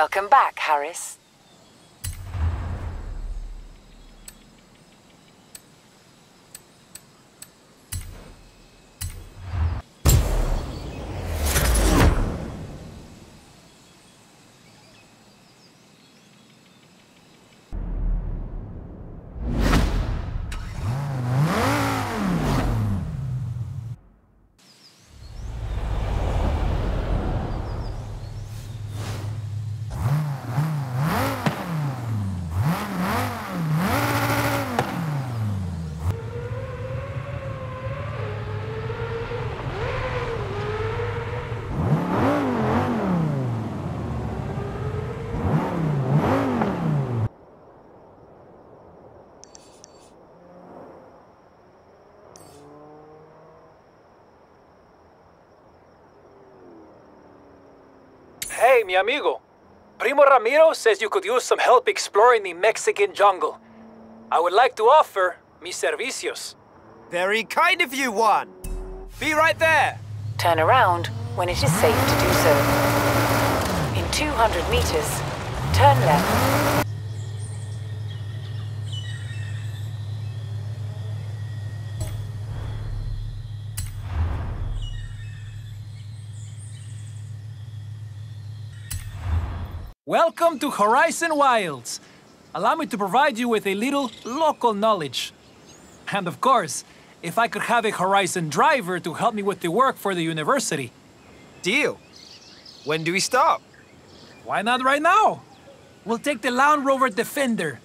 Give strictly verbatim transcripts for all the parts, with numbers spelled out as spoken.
Welcome back, Harris. Hey, mi amigo. Primo Ramiro says you could use some help exploring the Mexican jungle. I would like to offer mis servicios. Very kind of you, Juan. Be right there. Turn around when it is safe to do so. In two hundred meters, turn left. Welcome to Horizon Wilds. Allow me to provide you with a little local knowledge. And of course, if I could have a Horizon driver to help me with the work for the university. Deal. When do we stop? Why not right now? We'll take the Land Rover Defender.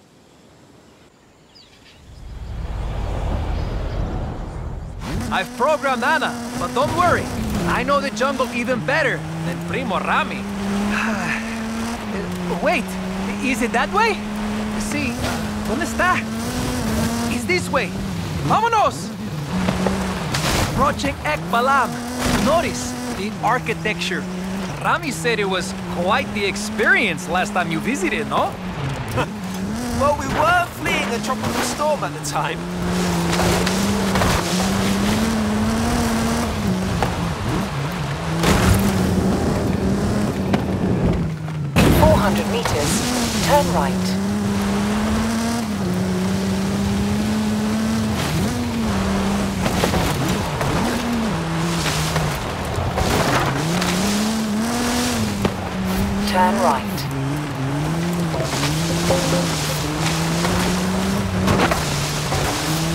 I've programmed Anna, but don't worry. I know the jungle even better than Primo Rami. Wait, is it that way? Sí, ¿dónde está? It's this way. Vámonos! Project Ekbalam. Notice the architecture. Rami said it was quite the experience last time you visited, no? Well, we were fleeing a tropical storm at the time. one hundred meters, turn right. Turn right.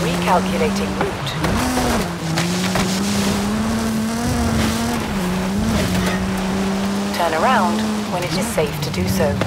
Recalculating route. Turn around when it is safe to do so.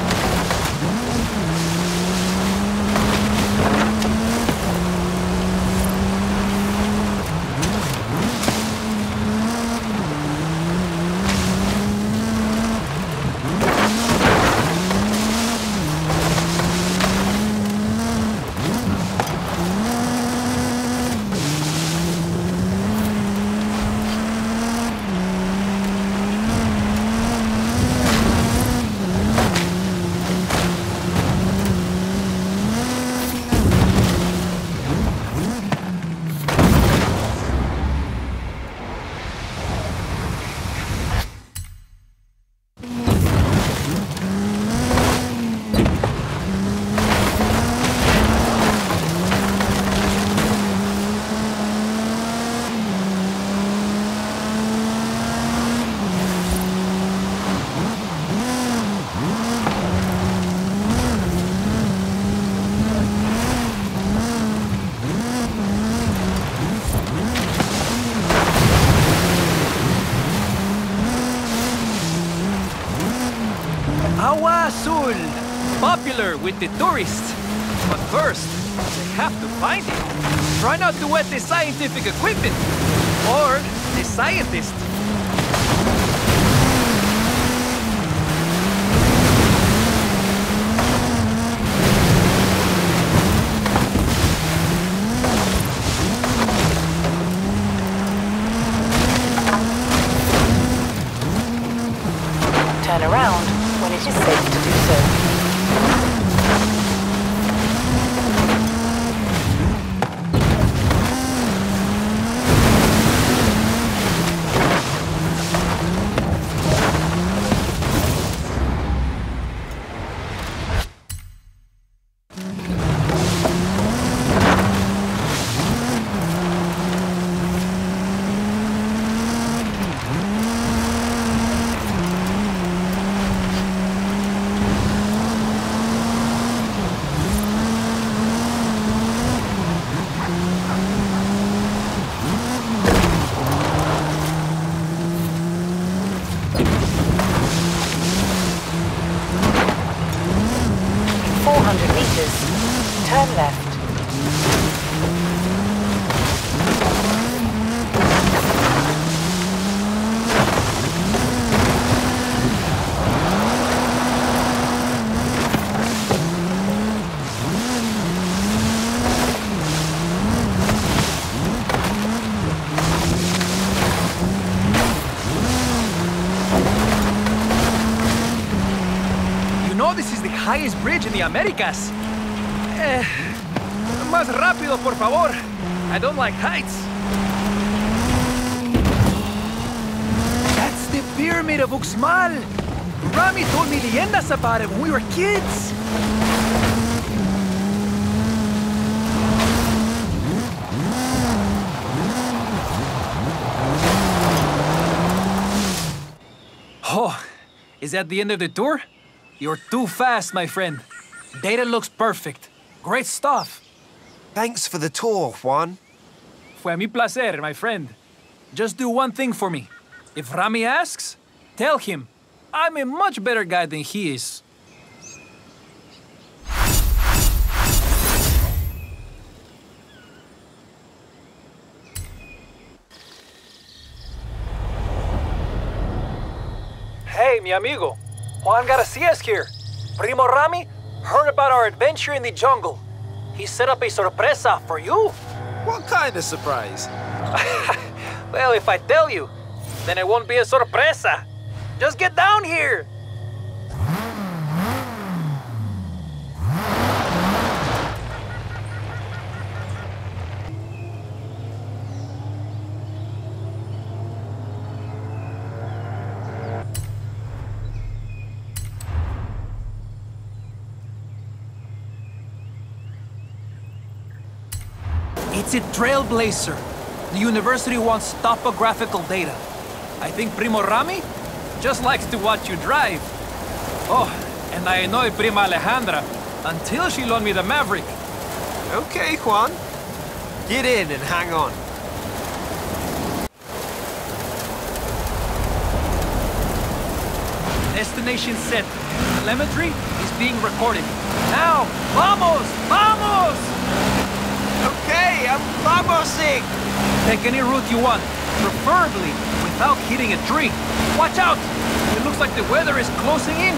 With the tourists. But first, they have to find it. Try not to wet the scientific equipment or the scientists. Turn around when it is safe to do so. turn left. Highest bridge in the Americas. Eh, más rápido, por favor. I don't like heights. That's the pyramid of Uxmal. Rami told me leyendas about it when we were kids. Oh, is that the end of the tour? You're too fast, my friend. Data looks perfect. Great stuff. Thanks for the tour, Juan. Fue mi placer, my friend. Just do one thing for me. If Rami asks, tell him I'm a much better guy than he is. Hey, mi amigo. Juan Garcia's here. Primo Rami heard about our adventure in the jungle. He set up a sorpresa for you. What kind of surprise? Well, if I tell you, then it won't be a sorpresa. Just get down here. It's a Trailblazer. The university wants topographical data. I think Primo Rami just likes to watch you drive. Oh, and I annoyed Prima Alejandra until she loaned me the Maverick. Okay, Juan. Get in and hang on. Destination set. Telemetry is being recorded. Now, vamos, vamos! Okay, I'm vamosing! Take any route you want, preferably without hitting a tree. Watch out! It looks like the weather is closing in.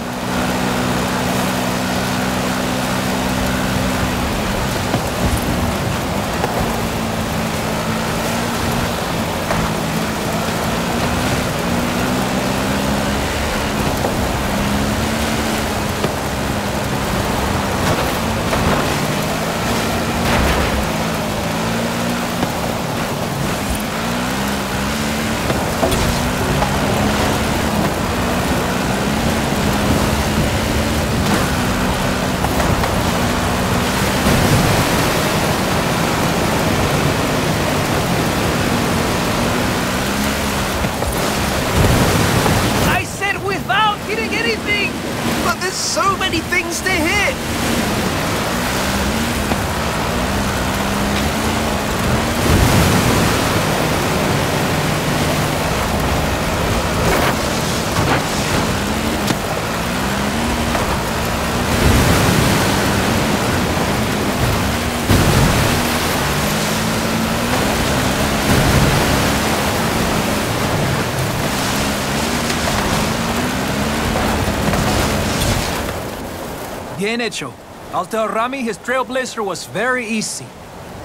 Bien hecho. I'll tell Rami his Trailblazer was very easy.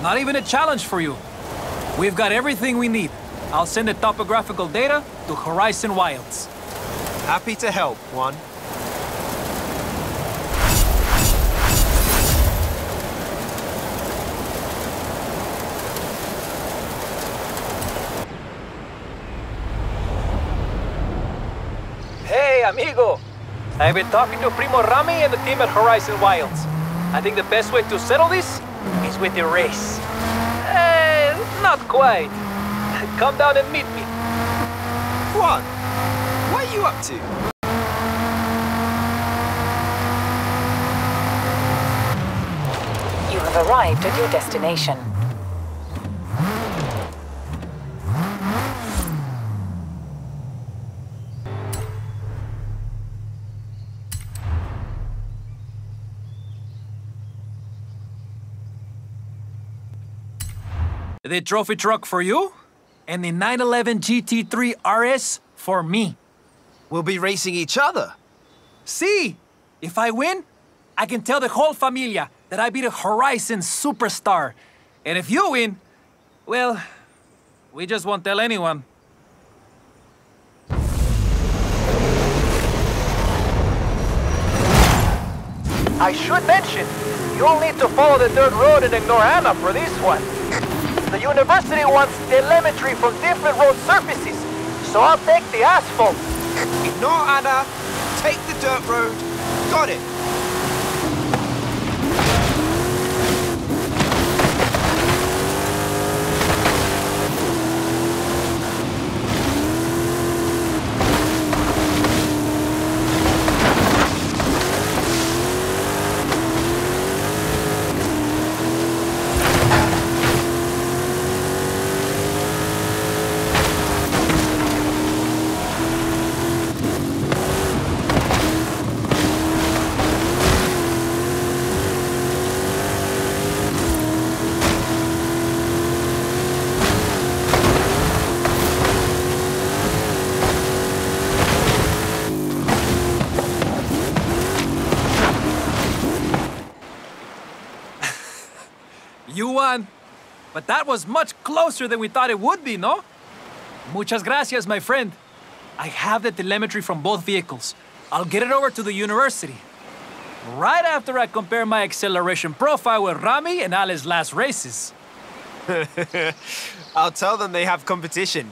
Not even a challenge for you. We've got everything we need. I'll send the topographical data to Horizon Wilds. Happy to help, Juan. Hey, amigo. I've been talking to Primo Rami and the team at Horizon Wilds. I think the best way to settle this is with a race. Eh, not quite. Come down and meet me. Juan, what are you up to? You have arrived at your destination. The trophy truck for you, and the nine eleven G T three R S for me. We'll be racing each other. See, si. If I win, I can tell the whole familia that I beat a Horizon superstar. And if you win, well, we just won't tell anyone. I should mention, you'll need to follow the dirt road and ignore Anna for this one. The university wants telemetry from different road surfaces, so I'll take the asphalt. Ignore Anna, take the dirt road. Got it. But that was much closer than we thought it would be, no? Muchas gracias, my friend. I have the telemetry from both vehicles. I'll get it over to the university. Right after I compare my acceleration profile with Rami and Ale's last races. I'll tell them they have competition.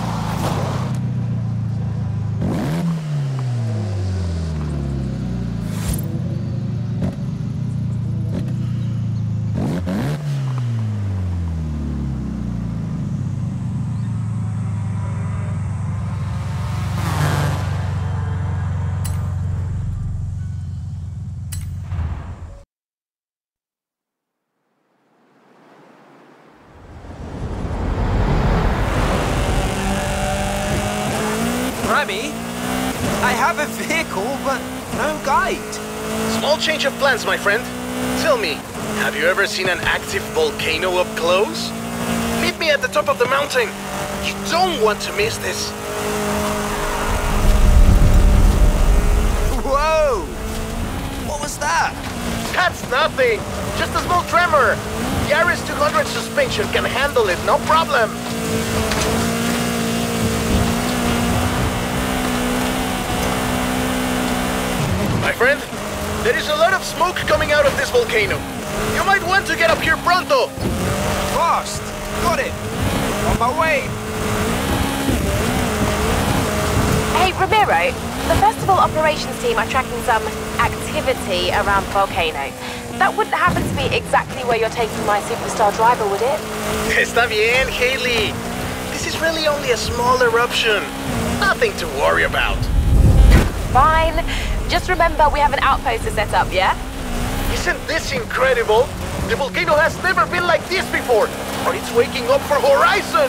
Change of plans, my friend. Tell me, have you ever seen an active volcano up close? Meet me at the top of the mountain. You don't want to miss this. Whoa! What was that? That's nothing. Just a small tremor. The Ares two hundred suspension can handle it, no problem. My friend? There is a lot of smoke coming out of this volcano. You might want to get up here pronto! Fast! Got it! On my way! Hey, Ramiro. The festival operations team are tracking some activity around the volcano. That wouldn't happen to be exactly where you're taking my superstar driver, would it? Está bien, Haley. This is really only a small eruption. Nothing to worry about. Fine. Just remember, we have an outpost to set up, yeah? Isn't this incredible? The volcano has never been like this before, or it's waking up for Horizon!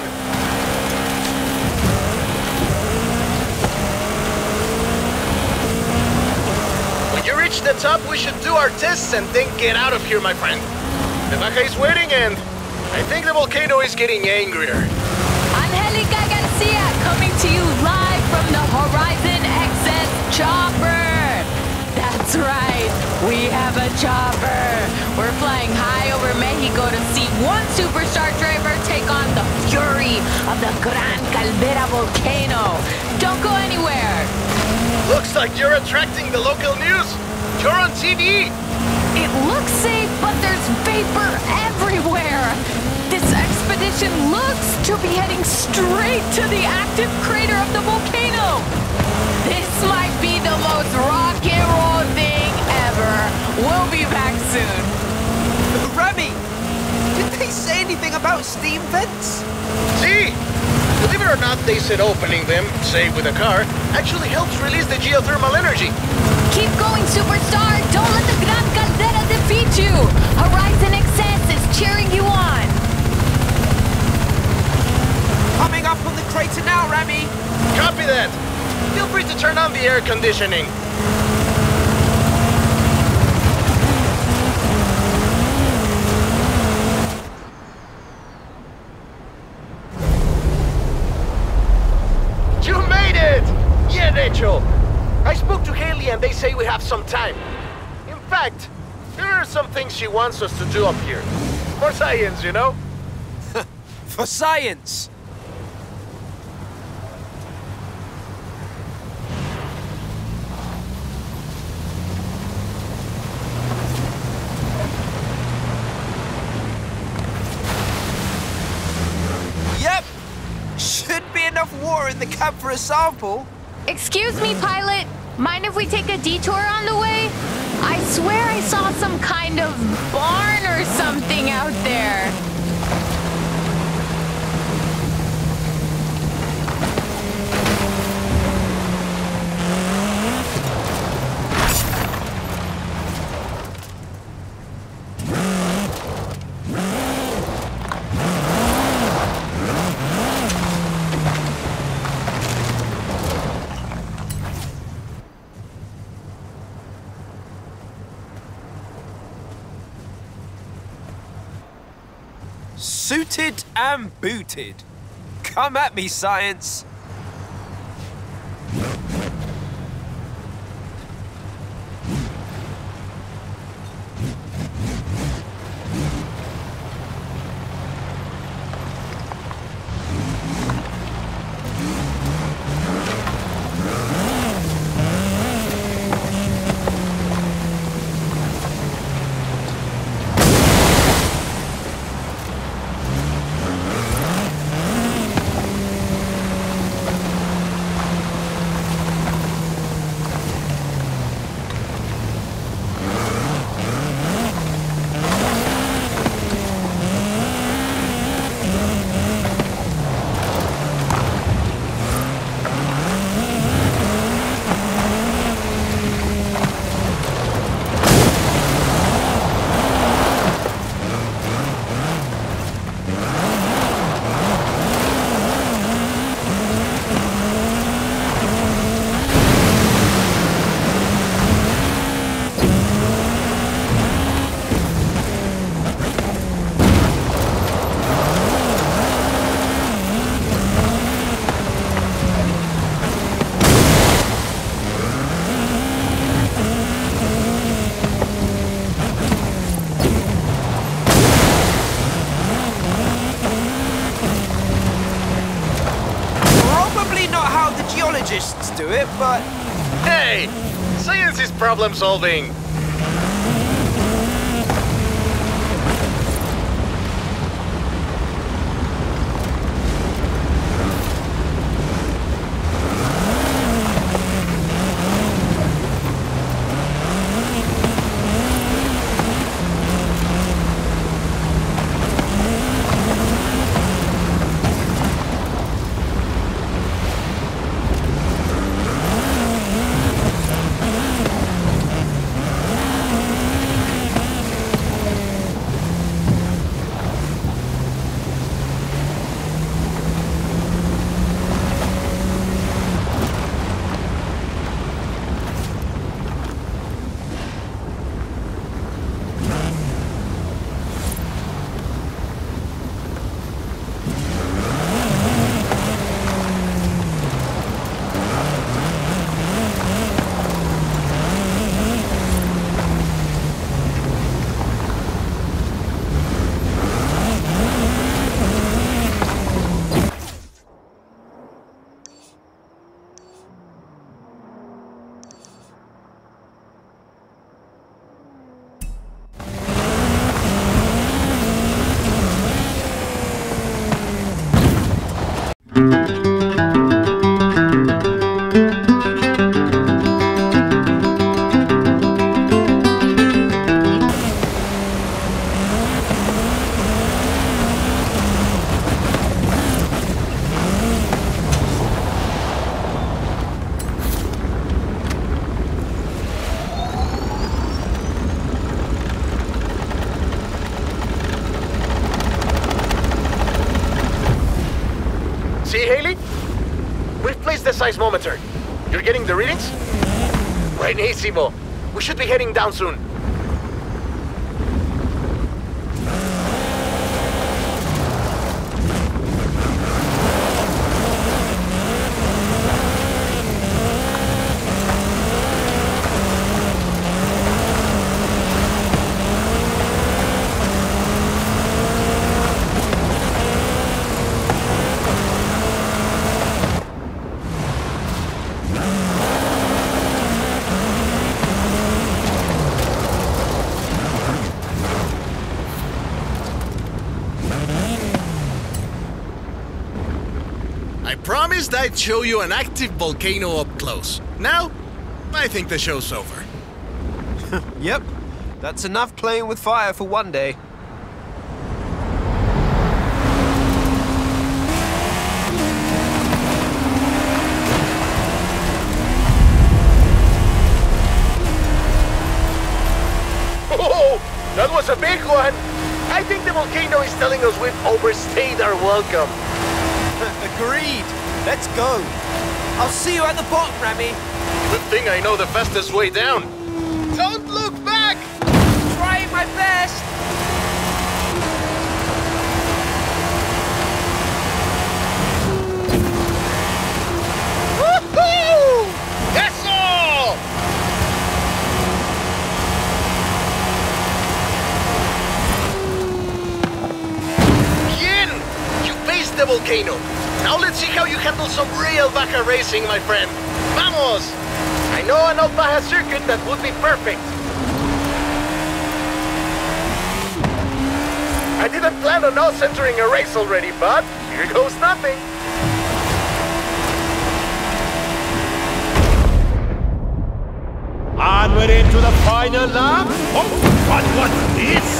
When you reach the top, we should do our tests and then get out of here, my friend. The Baja is waiting and I think the volcano is getting angrier. Angelica Garcia coming to you live from the Horizon Excess Chopper! That's right, we have a chopper. We're flying high over Mexico to see one superstar driver take on the fury of the Gran Caldera volcano. Don't go anywhere. Looks like you're attracting the local news. You're on T V! It looks safe, but there's vapor everywhere! This expedition looks to be heading straight to the active crater of the volcano! This might be the most rock and roll thing ever! We'll be back soon! Remy! Did they say anything about steam vents? See? Believe it or not, they said opening them, say with a car, actually helps release the geothermal energy. Keep going, Superstar! Don't let the Gran Caldera defeat you! Horizon Excess is cheering you on! Coming up on the crater now, Remy! Copy that! Feel free to turn on the air conditioning. Say we have some time. In fact, here are some things she wants us to do up here. For science, you know? For science! Yep! Should be enough water in the cab for a sample. Excuse me, pilot. Mind if we take a detour on the way? I swear I saw some kind of barn or something out there. Suited and booted. Come at me, science. It, but hey, science is problem solving. seismometer. You're getting the readings? Buenísimo. We should be heading down soon. I'd show you an active volcano up close. Now, I think the show's over. Yep, that's enough playing with fire for one day. Oh, that was a big one! I think the volcano is telling us we've overstayed our welcome. Agreed! Let's go. I'll see you at the bottom, Remy. Good thing I know the fastest way down. Don't look back! Trying my best! Woohoo! That's all! Bien! You faced the volcano. Now let's see how you handle some real Baja racing, my friend. Vamos! I know an old Baja circuit that would be perfect. I didn't plan on not centering a race already, but here goes nothing. And we're into the final lap. Oh, what was this?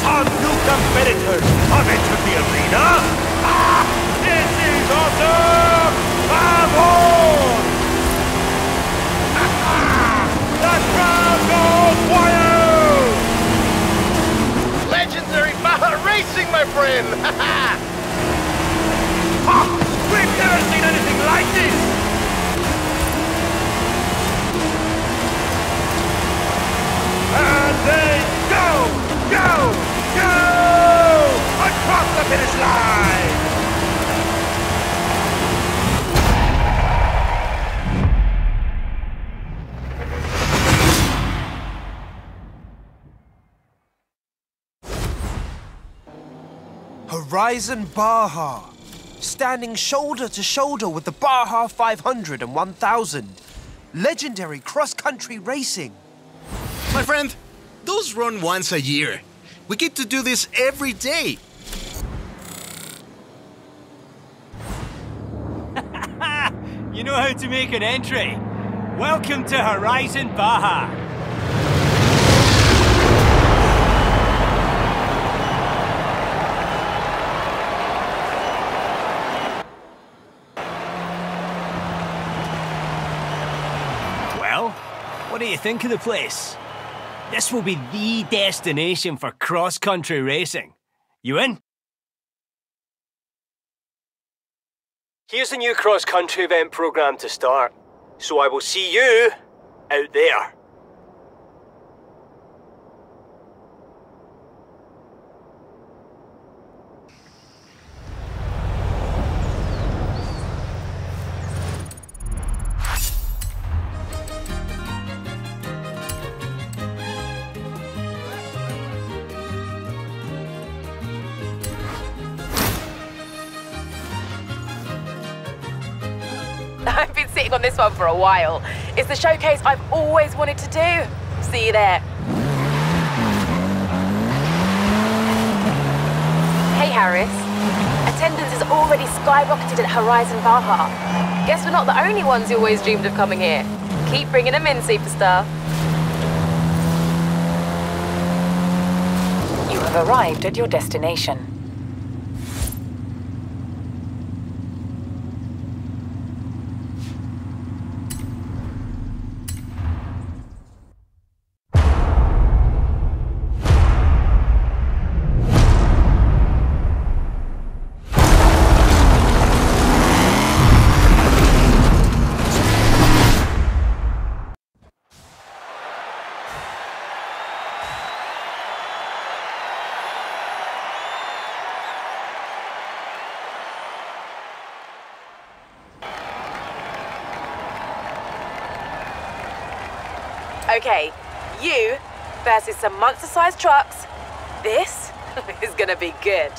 Some new competitors come into the arena. Ah! This is awesome! Vamos! The crowd goes wild! Legendary Baja racing, my friend! Ha! We've never seen anything like this! And they go! Go! Go! Across the finish line! Horizon Baja, standing shoulder to shoulder with the Baja five hundred and one thousand. Legendary cross-country racing. My friend, those run once a year. We get to do this every day. You know how to make an entry. Welcome to Horizon Baja. What do you think of the place? This will be the destination for cross-country racing. You in? Here's the new cross-country event program to start. So I will see you out there. I've been sitting on this one for a while. It's the showcase I've always wanted to do. See you there. Hey, Harris. Attendance is already skyrocketed at Horizon Baja. Guess we're not the only ones who always dreamed of coming here. Keep bringing them in, superstar. You have arrived at your destination. Okay, you versus some monster-sized trucks. This is gonna be good.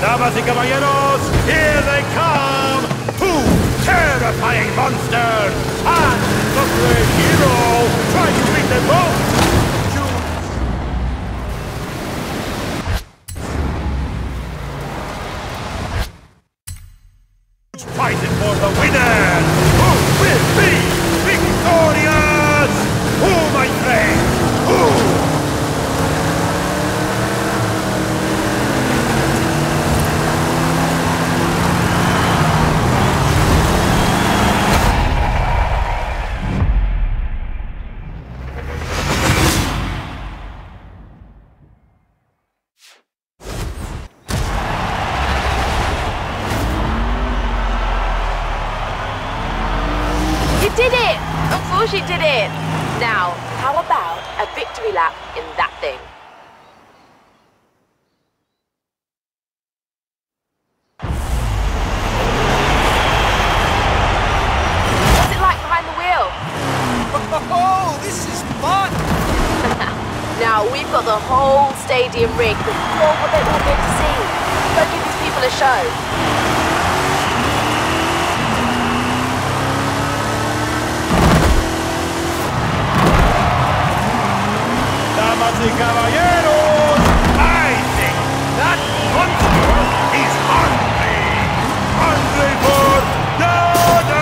Damas y caballeros, here they come! Two terrifying monsters! And the great hero trying to beat them both! y caballeros, I think that monster is hungry, hungry for donuts!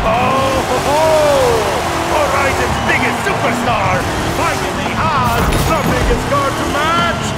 Oh, ho, ho! Horizon's biggest superstar finally has the biggest card to match!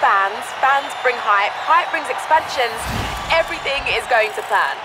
Fans, fans bring hype, hype brings expansions, everything is going to plan.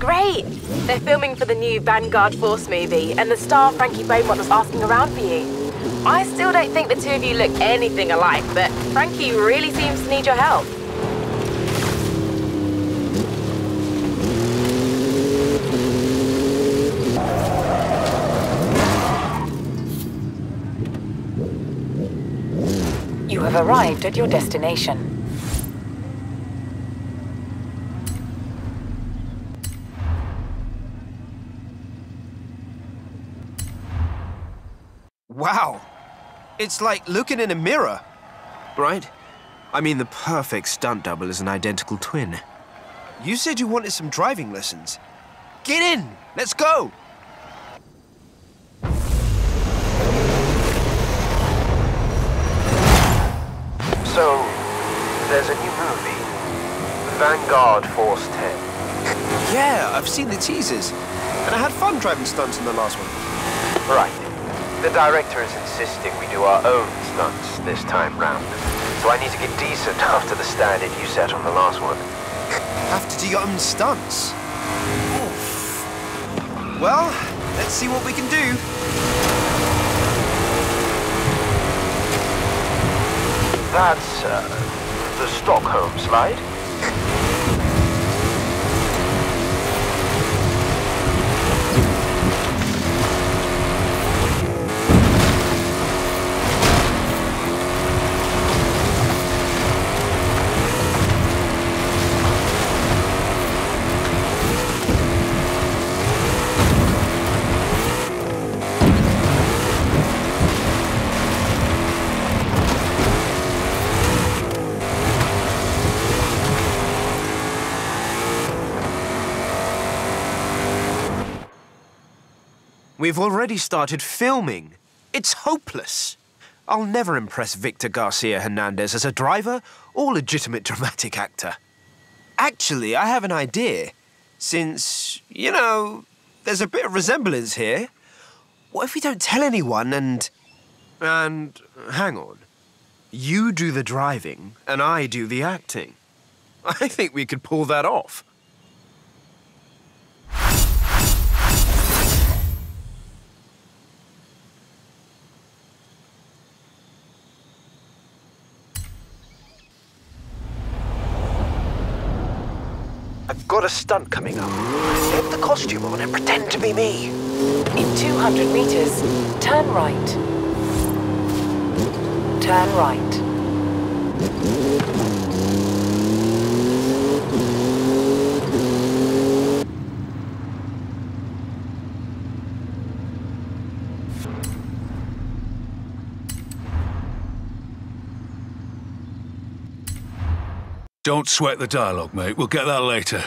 Great! They're filming for the new Vanguard Force movie, and the star Frankie Beaumont was asking around for you. I still don't think the two of you look anything alike, but Frankie really seems to need your help. You have arrived at your destination. Wow, it's like looking in a mirror, right? I mean, the perfect stunt double is an identical twin. You said you wanted some driving lessons. Get in, let's go! So, there's a new movie, Vanguard Force ten. Yeah, I've seen the teasers, and I had fun driving stunts in the last one. Right. The director is insisting we do our own stunts this time round, so I need to get decent after the standard you set on the last one. Have to do your own stunts? Oof. Well, let's see what we can do. That's uh, the Stockholm slide. We've already started filming. It's hopeless. I'll never impress Victor Garcia Hernandez as a driver or legitimate dramatic actor. Actually, I have an idea. Since, you know, there's a bit of resemblance here. What if we don't tell anyone and... And, hang on. You do the driving and I do the acting. I think we could pull that off. I've got a stunt coming up. Get the costume on and pretend to be me. In two hundred meters, turn right. Turn right. Don't sweat the dialogue, mate. We'll get that later.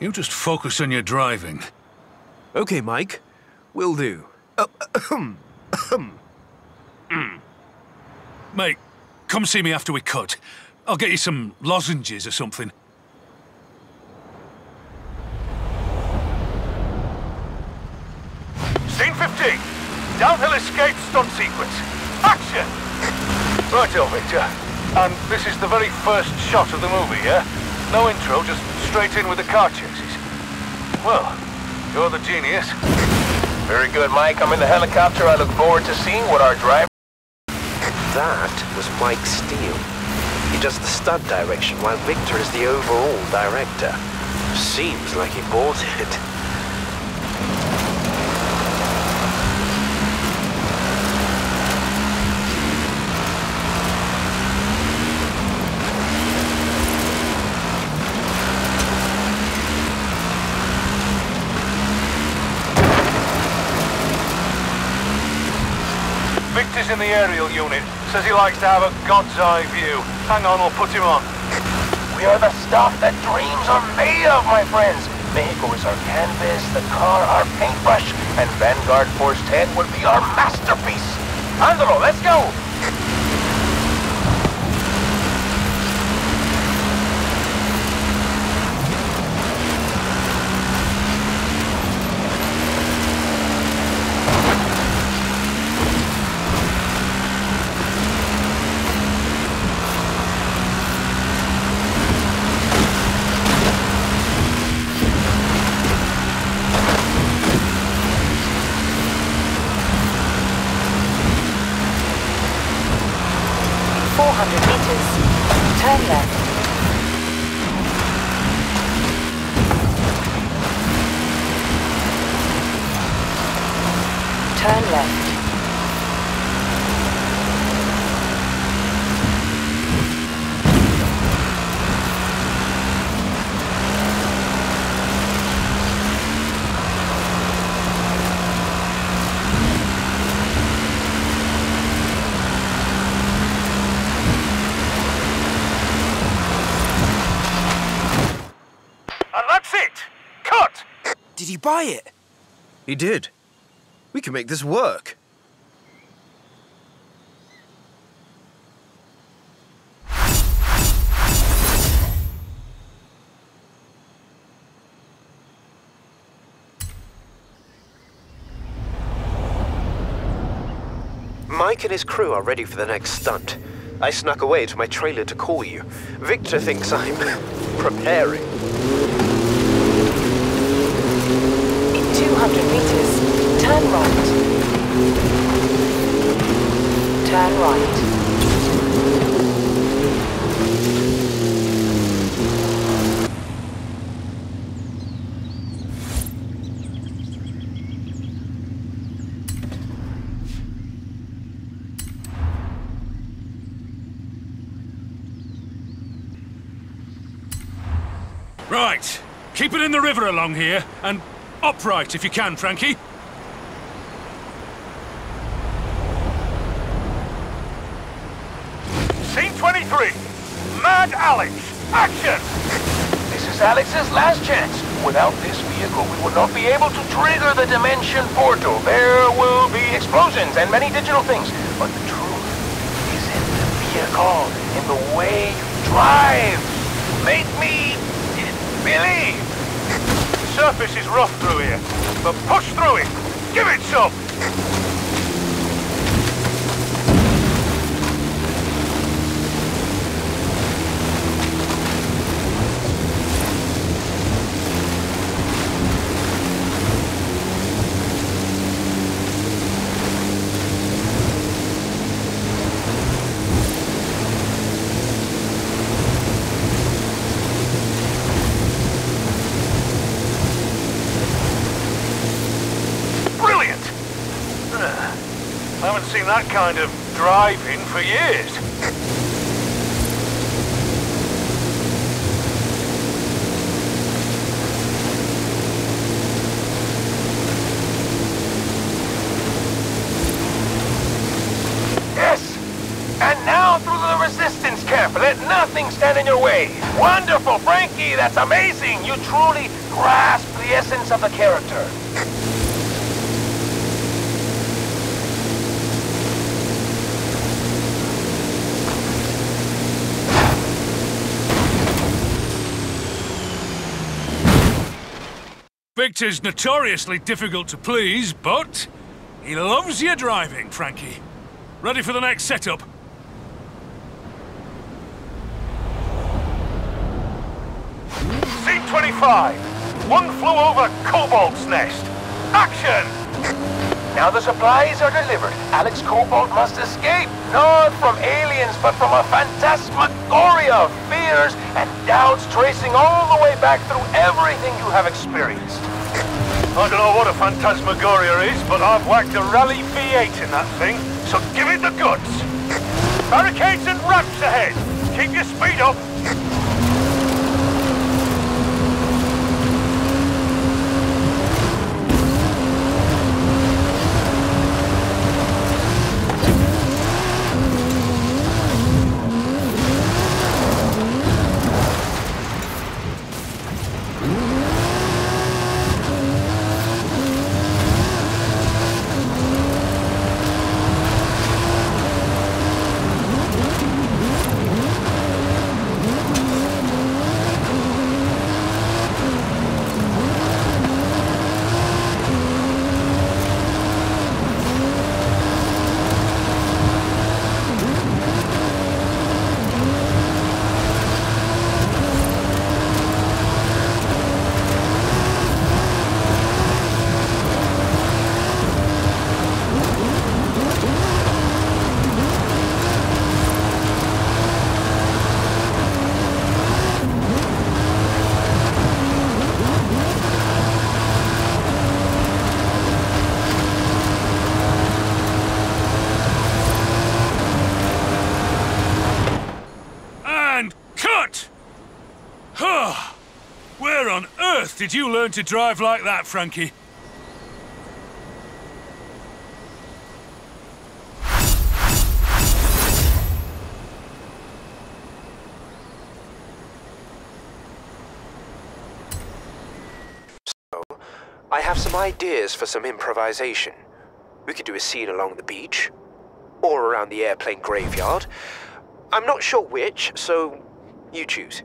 You just focus on your driving. Okay, Mike. Will do. Uh, ahem. Ahem. Mm. Mate, come see me after we cut. I'll get you some lozenges or something. Scene fifteen. Downhill escape stunt sequence. Action! Righto, Victor. And this is the very first shot of the movie, yeah? No intro, just straight in with the car chases. Well, you're the genius. Very good, Mike. I'm in the helicopter. I look forward to seeing what our driver... That was Mike Steele. He does the stud direction while Victor is the overall director. Seems like he bought it. In the aerial unit. Says he likes to have a god's eye view. Hang on, I'll put him on. We are the stuff that dreams are made of, my friends. Vehicle is our canvas, the car our paintbrush, and Vanguard Force ten would be our masterpiece. Andro, let's go! Buy it. He did. We can make this work. Mike and his crew are ready for the next stunt. I snuck away to my trailer to call you. Victor thinks I'm preparing. two hundred meters, turn right. Turn right. Right. Keep it in the river along here, and upright if you can, Frankie. Scene twenty-three. Mad Alex. Action! This is Alex's last chance. Without this vehicle, we will not be able to trigger the Dimension Portal. There will be explosions and many digital things. But the truth is in the vehicle, in the way you drive. Make me believe. The surface is rough through here, but push through it. Give it some. That kind of driving for years. Yes! And now through the resistance camp, let nothing stand in your way. Wonderful, Frankie, that's amazing. You truly grasp the essence of the character. Victor's notoriously difficult to please, but he loves your driving, Frankie. Ready for the next setup? Scene twenty-five. One flew over Cobalt's nest. Action! Now the supplies are delivered. Alex Cobalt must escape, not from aliens, but from a phantasmagoria of fears and doubts tracing all the way back through everything you have experienced. I don't know what a phantasmagoria is, but I've whacked a Rally V eight in that thing, so give it the guts. Barricades and ramps ahead. Keep your speed up. Did you learn to drive like that, Frankie? So, I have some ideas for some improvisation. We could do a scene along the beach, or around the airplane graveyard. I'm not sure which, so you choose.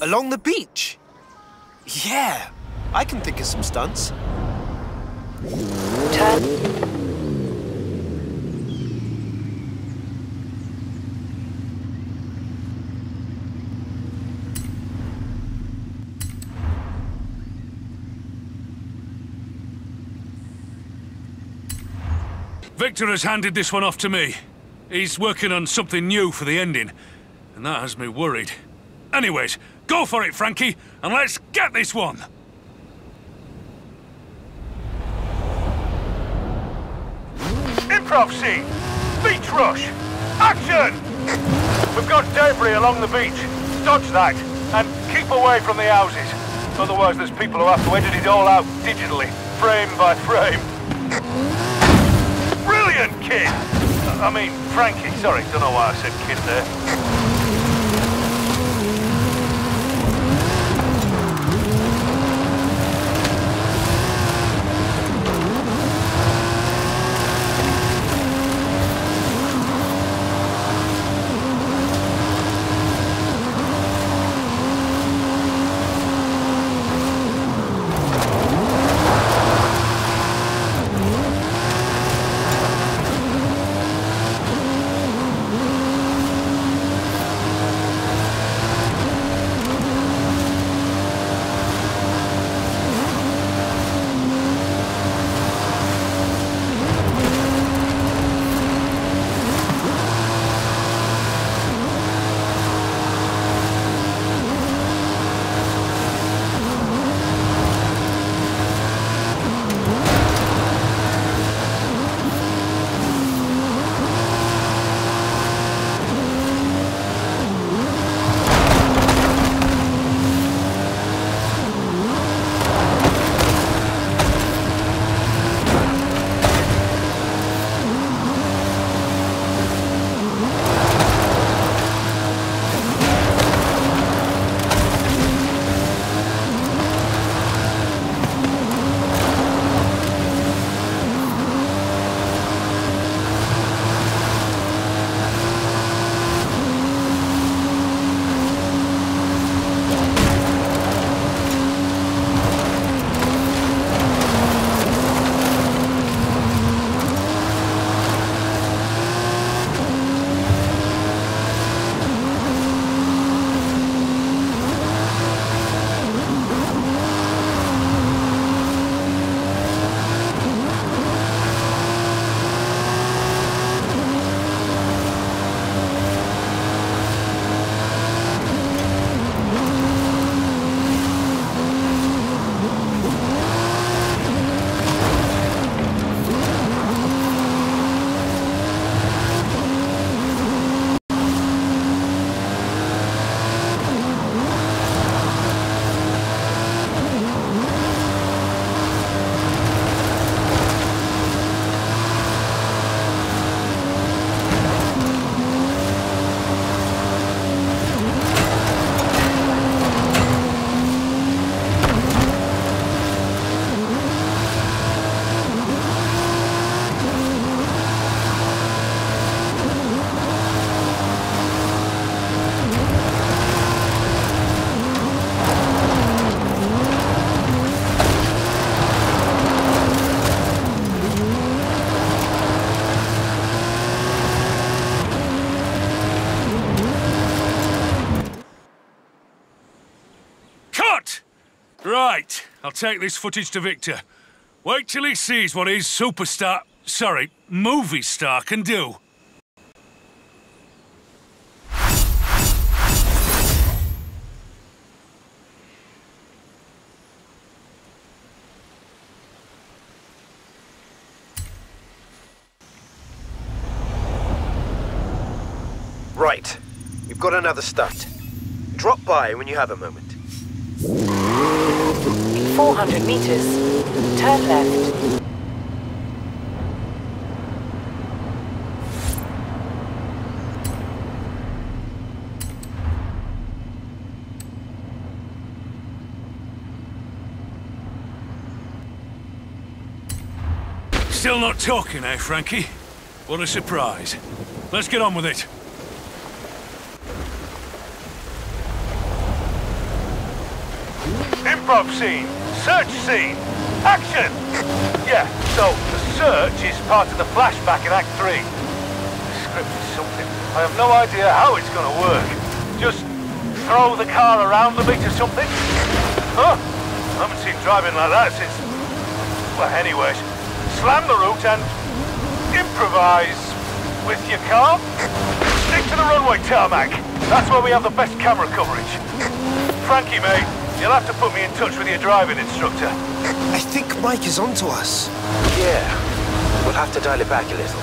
Along the beach? Yeah, I can think of some stunts. Turn. Victor has handed this one off to me. He's working on something new for the ending, and that has me worried. Anyways, Go for it, Frankie, and let's get this one! Improv scene! Beach rush! Action! We've got debris along the beach. Dodge that, and keep away from the houses. Otherwise there's people who have to edit it all out digitally, frame by frame. Brilliant, kid! I mean, Frankie, sorry, don't know why I said kid there. Right, I'll take this footage to Victor. Wait till he sees what his superstar, sorry, movie star can do. Right, we've got another stunt. Drop by when you have a moment. four hundred meters. Turn left. Still not talking, eh, Frankie? What a surprise. Let's get on with it. Improv scene, search scene, action! Yeah, so the search is part of the flashback in Act three. The script is something. I have no idea how it's gonna work. Just throw the car around the beach or something? Huh? I haven't seen driving like that since... Well, anyways, slam the route and improvise with your car. Stick to the runway tarmac. That's where we have the best camera coverage. Frankie, mate. You'll have to put me in touch with your driving instructor. I think Mike is onto us. Yeah. We'll have to dial it back a little.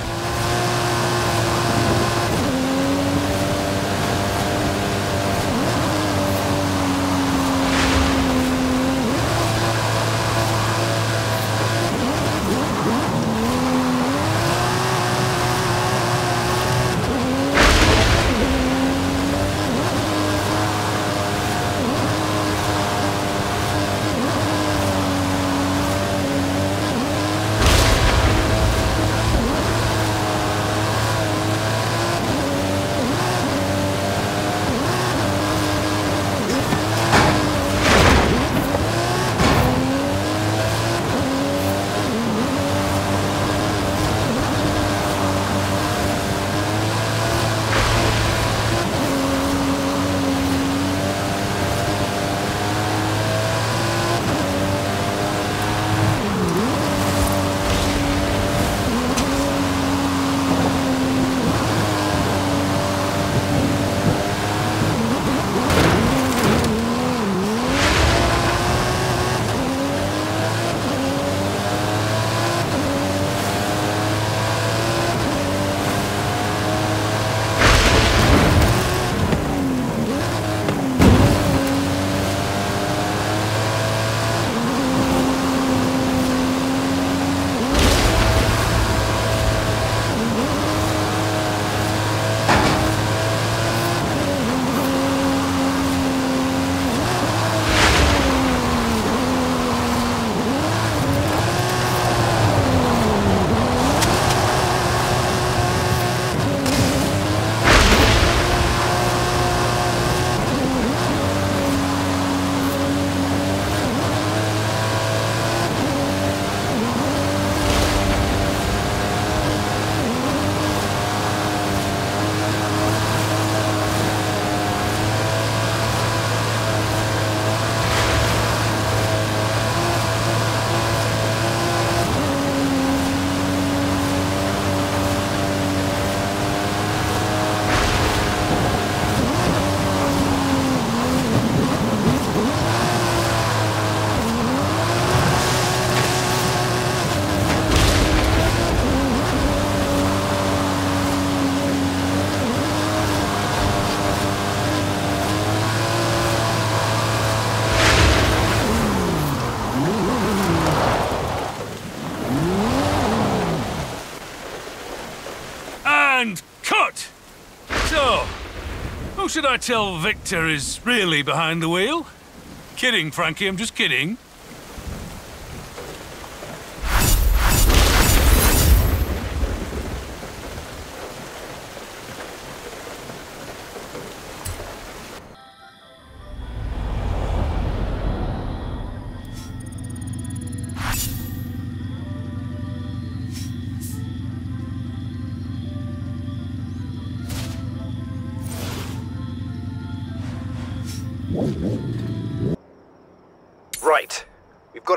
Who should I tell Victor is really behind the wheel? Kidding, Frankie, I'm just kidding.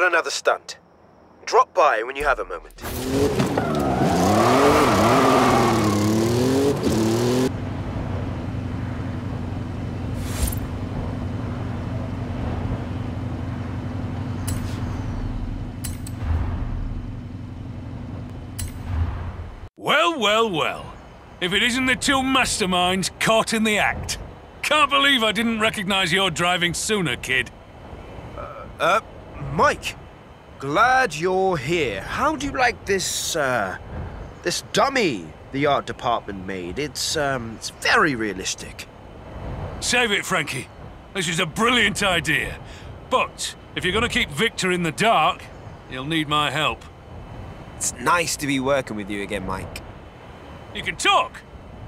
Another stunt. Drop by when you have a moment. Well, well, well. If it isn't the two masterminds caught in the act. Can't believe I didn't recognize your driving sooner, kid. Uh, uh Mike. Glad you're here. How do you like this, uh, this dummy the art department made? It's, um, it's very realistic. Save it, Frankie. This is a brilliant idea. But if you're going to keep Victor in the dark, you'll need my help. It's nice to be working with you again, Mike. You can talk.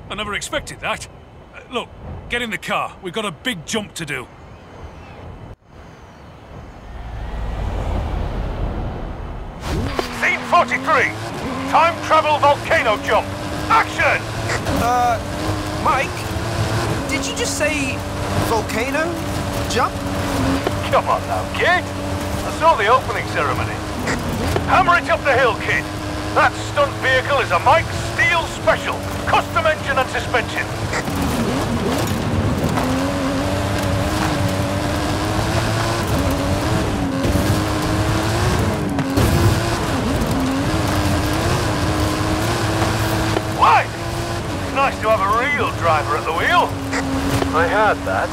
I never expected that. Uh, look, get in the car. We've got a big jump to do. forty-three, time travel volcano jump, action! Uh, Mike, did you just say volcano jump? Come on now, kid. I saw the opening ceremony. Hammer it up the hill, kid. That stunt vehicle is a Mike Steele special, custom engine and suspension. It's nice to have a real driver at the wheel. I had that.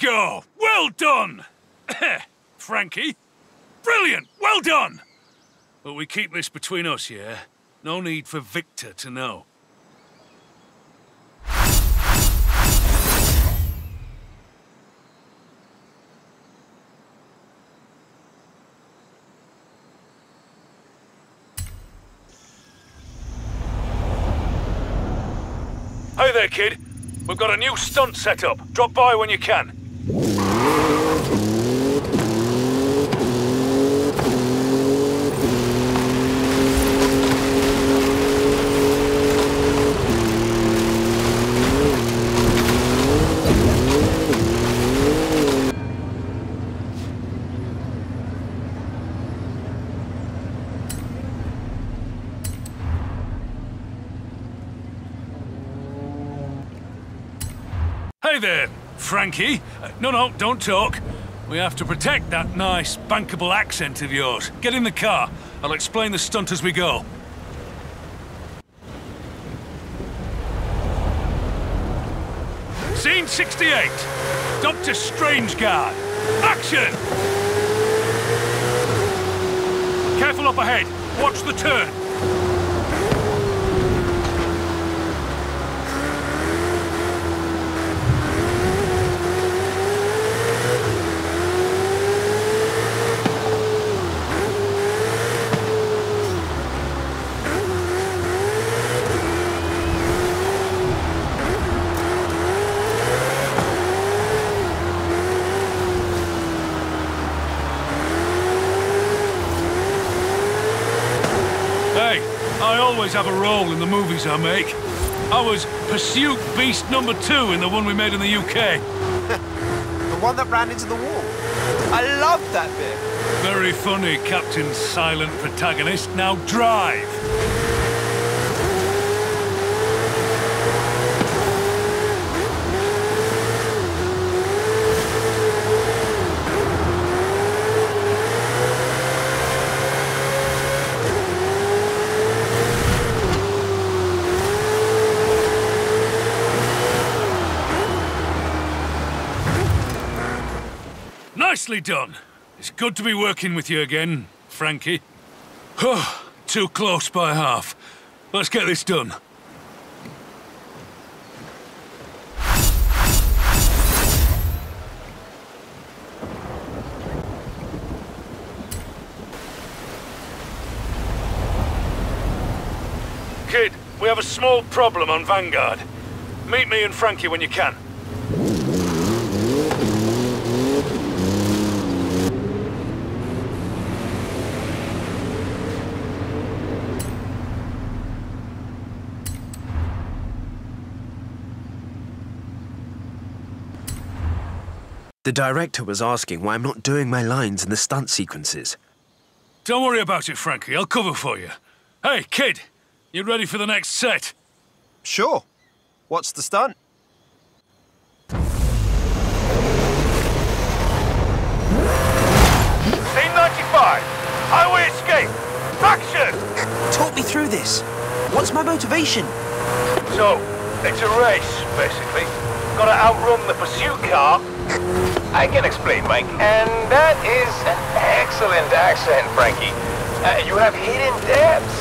Go! Well done! Frankie! Brilliant! Well done! But we keep this between us, yeah? No need for Victor to know. Hey there, kid! We've got a new stunt set up. Drop by when you can. Hey there, Frankie. Uh, no, no, don't talk. We have to protect that nice, bankable accent of yours. Get in the car. I'll explain the stunt as we go. Scene sixty-eight. Doctor Strangeguard. Action! Careful up ahead. Watch the turn. Have a role in the movies I make. I was Pursuit Beast number two in the one we made in the U K. The one that ran into the wall. I love that bit. Very funny, Captain Silent Protagonist. Now drive. Nicely done. It's good to be working with you again, Frankie. Too close by half. Let's get this done. Kid, we have a small problem on Vanguard. Meet me and Frankie when you can. The director was asking why I'm not doing my lines in the stunt sequences. Don't worry about it, Frankie. I'll cover for you. Hey, kid, you ready for the next set? Sure. What's the stunt? Scene ninety-five. Highway escape. Action! Talk me through this. What's my motivation? So, it's a race, basically. Gotta outrun the pursuit car. I can explain, Mike. And that is an excellent accent, Frankie. Uh, you have hidden depths.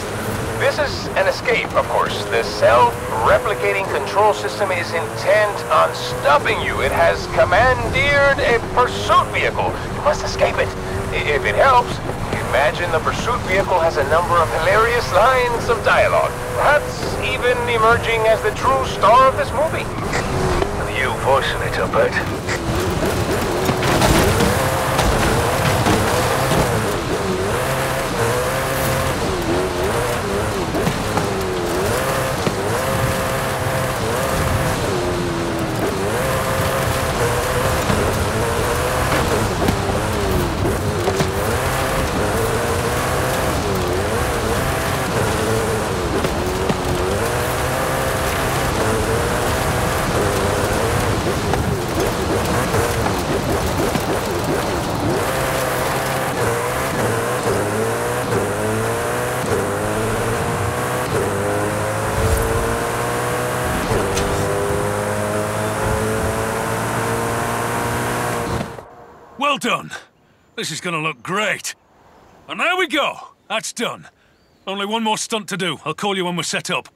This is an escape, of course. The self-replicating control system is intent on stopping you. It has commandeered a pursuit vehicle. You must escape it. If it helps, imagine the pursuit vehicle has a number of hilarious lines of dialogue. Perhaps even emerging as the true star of this movie. You voicing it, I bet. Well done. This is gonna look great. And there we go. That's done. Only one more stunt to do. I'll call you when we're set up.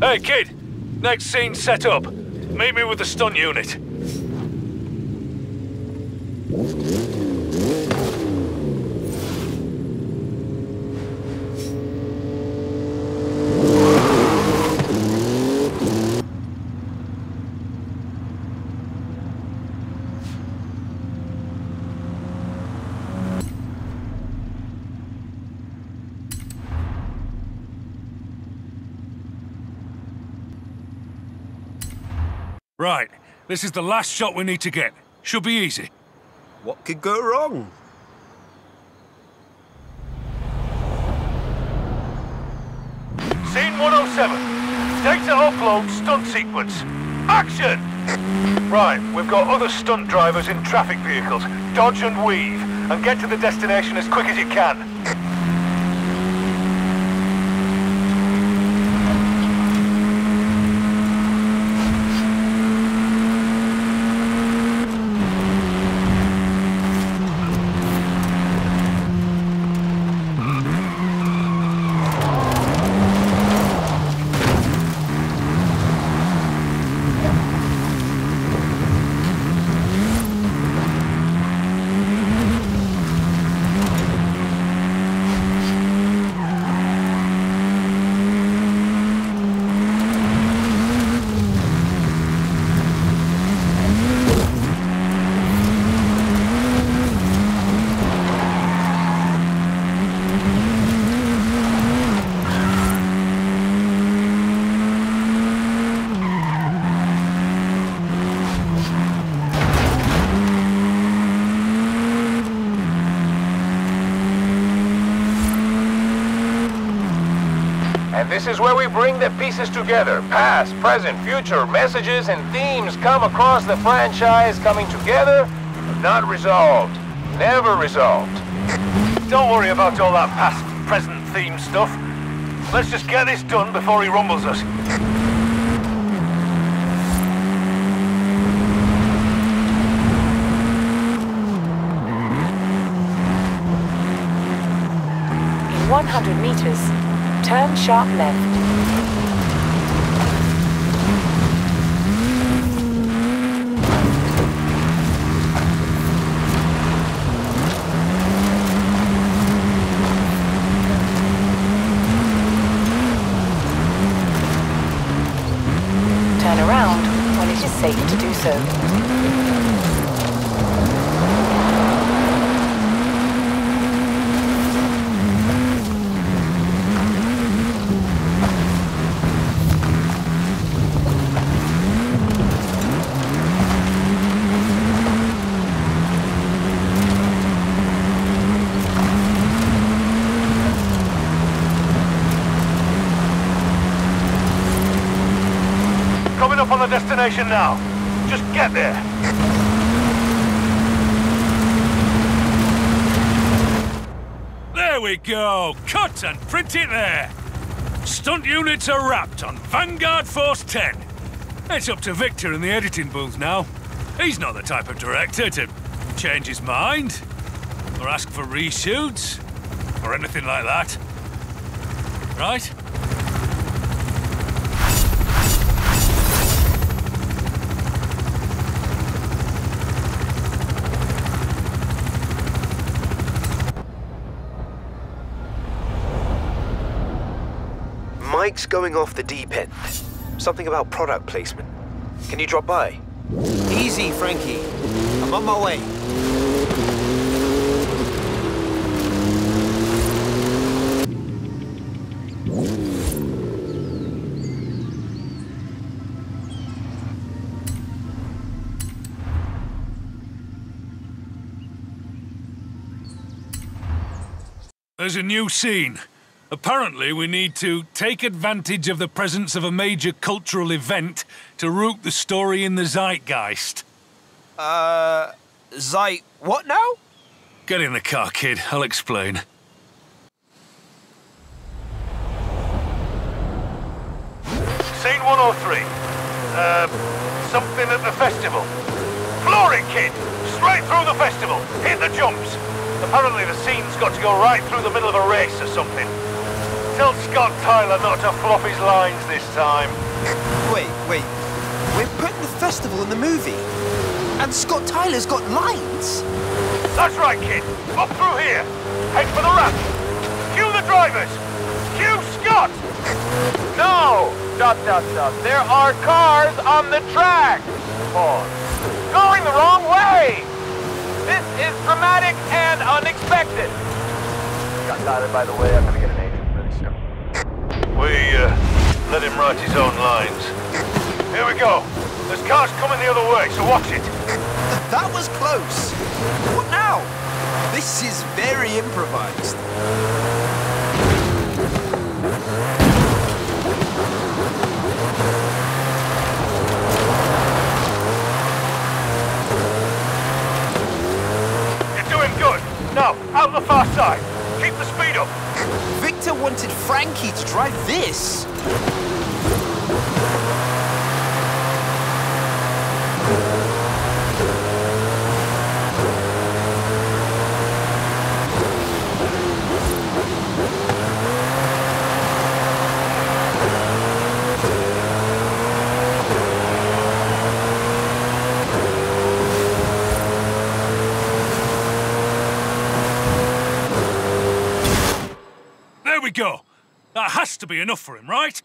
Hey, kid! Next scene set up. Meet me with the stunt unit. Right, this is the last shot we need to get. Should be easy. What could go wrong? Scene one oh seven. Take the offload stunt sequence. Action! Right, we've got other stunt drivers in traffic vehicles. Dodge and weave, and get to the destination as quick as you can. This is where we bring the pieces together. Past, present, future, messages, and themes come across the franchise coming together, but not resolved. Never resolved. Don't worry about all that past, present, theme stuff. Let's just get this done before he rumbles us. In one hundred meters. Turn sharp left. Turn around when it is safe to do so. Destination now. Just get there. There we go. Cut and print it there. Stunt units are wrapped on Vanguard Force ten. It's up to Victor in the editing booth now. He's not the type of director to change his mind, or ask for reshoots, or anything like that. Right? Mike's going off the deep end. Something about product placement. Can you drop by? Easy, Frankie. I'm on my way. There's a new scene. Apparently, we need to take advantage of the presence of a major cultural event to root the story in the zeitgeist. Uh, zeit what now? Get in the car, kid. I'll explain. Scene one oh three. Uh, something at the festival. Floor it, kid! Straight through the festival! Hit the jumps! Apparently the scene's got to go right through the middle of a race or something. Tell Scott Tyler not to flop his lines this time. Wait, wait. We're putting the festival in the movie. And Scott Tyler's got lines? That's right, kid. Up through here. Head for the ramp. Cue the drivers. Cue Scott! No! Dot, dot, dot. There are cars on the track. Pause. Going the wrong way! This is dramatic and unexpected. Got dotted, by the way. I'm gonna get an agent really soon. We, uh, let him write his own lines. Here we go. There's cars coming the other way, so watch it. That was close. What now? This is very improvised. You're doing good. Now, out the far side. Keep the speed up. Victor wanted Frankie to drive this. Go. That has to be enough for him, right?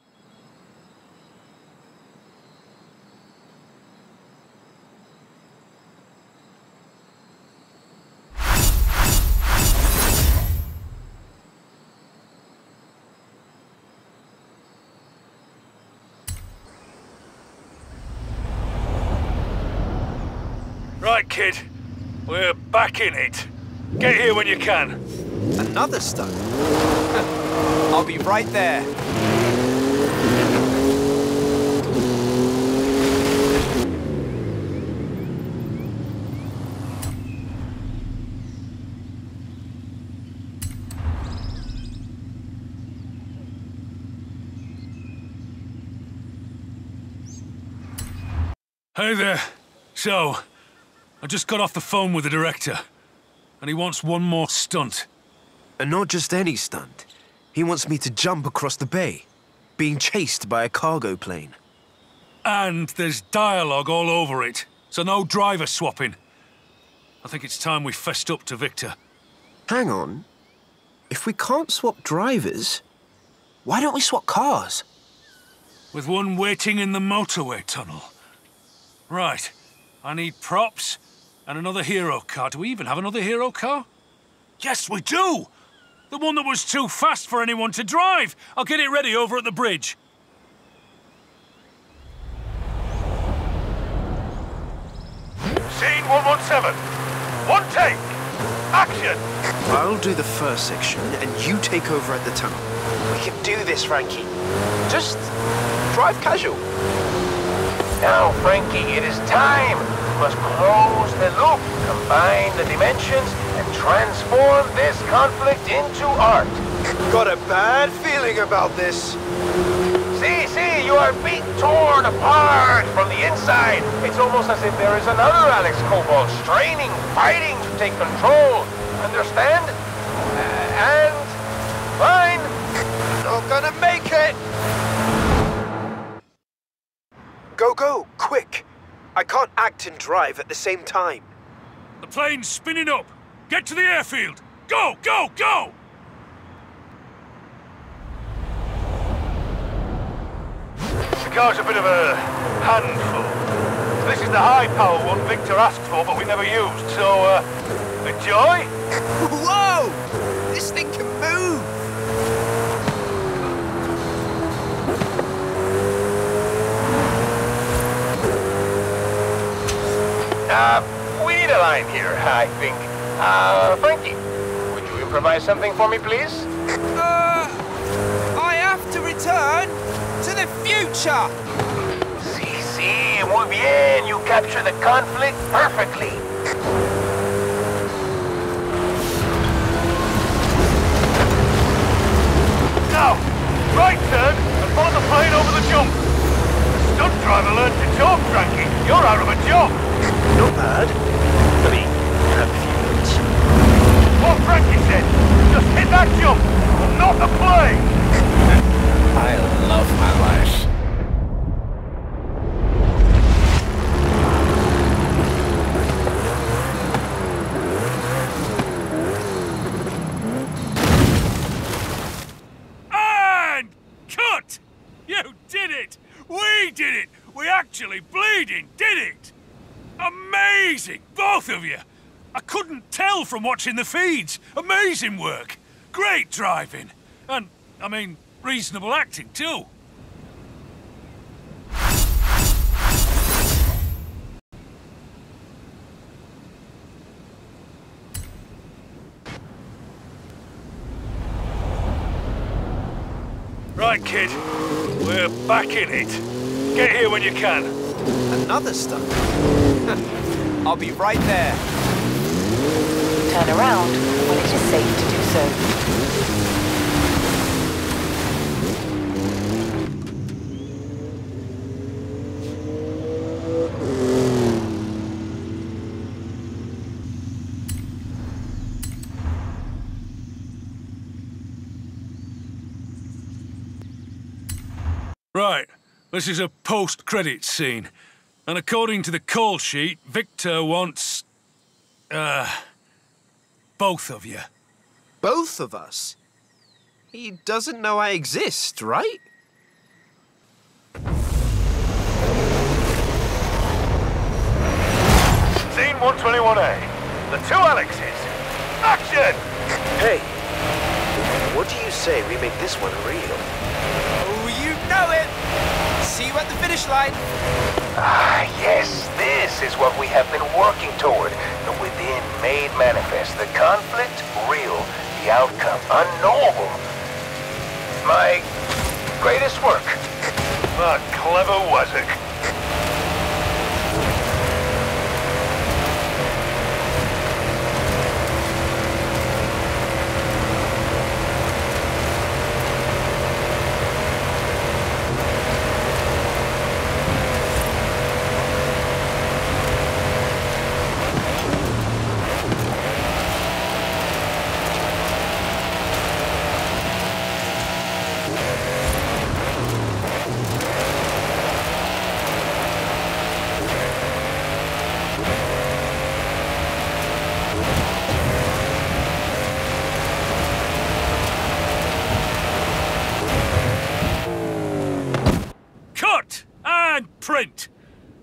Right, kid. We're back in it. Get here when you can. Another stunt? I'll be right there. Hey there. So, I just got off the phone with the director, and he wants one more stunt. And not just any stunt. He wants me to jump across the bay, being chased by a cargo plane. And there's dialogue all over it, so no driver swapping. I think it's time we fessed up to Victor. Hang on. If we can't swap drivers, why don't we swap cars? With one waiting in the motorway tunnel. Right. I need props and another hero car. Do we even have another hero car? Yes, we do! The one that was too fast for anyone to drive! I'll get it ready over at the bridge. Scene one one seven. One take! Action! I'll do the first section, and you take over at the tunnel. We can do this, Frankie. Just drive casual. Now, Frankie, it is time! We must close the loop, combine the dimensions, and transform this conflict into art. Got a bad feeling about this. See, see, you are being torn apart from the inside. It's almost as if there is another Alex Cobalt straining, fighting to take control. Understand? Uh, and... fine. Not gonna make it. Go, go, quick. I can't act and drive at the same time. The plane's spinning up. Get to the airfield. Go, go, go! The car's a bit of a handful. This is the high-power one Victor asked for, but we never used, so, uh, enjoy? Whoa! This thing can move! Uh, we need a line here, I think. Uh, Frankie, would you improvise something for me, please? Uh, I have to return to the future! Si, si, muy bien. You capture the conflict perfectly. right turn and follow the plane over the jump. The stunt driver learned to talk, Frankie. You're out of a job. Not bad. Let me have a few notes. What Frankie said, just hit that jump, not the plane. I love my life. Bleeding, did it? Amazing, both of you. I couldn't tell from watching the feeds. Amazing work. Great driving. And, I mean, reasonable acting, too. Right, kid. We're back in it. Get here when you can. Another stunt. I'll be right there. Turn around when it is safe to do so. Right. This is a post-credits scene. And according to the call sheet, Victor wants... Uh... both of you. Both of us? He doesn't know I exist, right? Scene one twenty-one A. The two Alexes. Action! Hey, what do you say we make this one real? Oh, you know it! See you at the finish line. Ah, yes, this is what we have been working toward. The within made manifest, the conflict real, the outcome unknowable. My greatest work. How clever was it?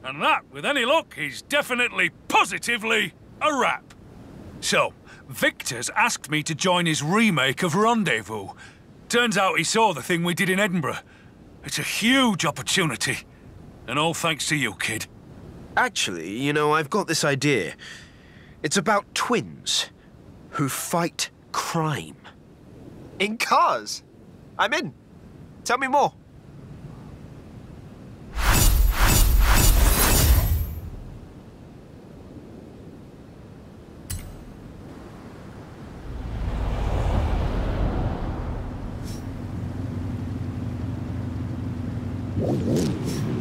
And that, with any luck, is definitely, positively a wrap. So, Victor's asked me to join his remake of Rendezvous. Turns out he saw the thing we did in Edinburgh. It's a huge opportunity. And all thanks to you, kid. Actually, you know, I've got this idea. It's about twins who fight crime. In cars? I'm in. Tell me more. Ooh.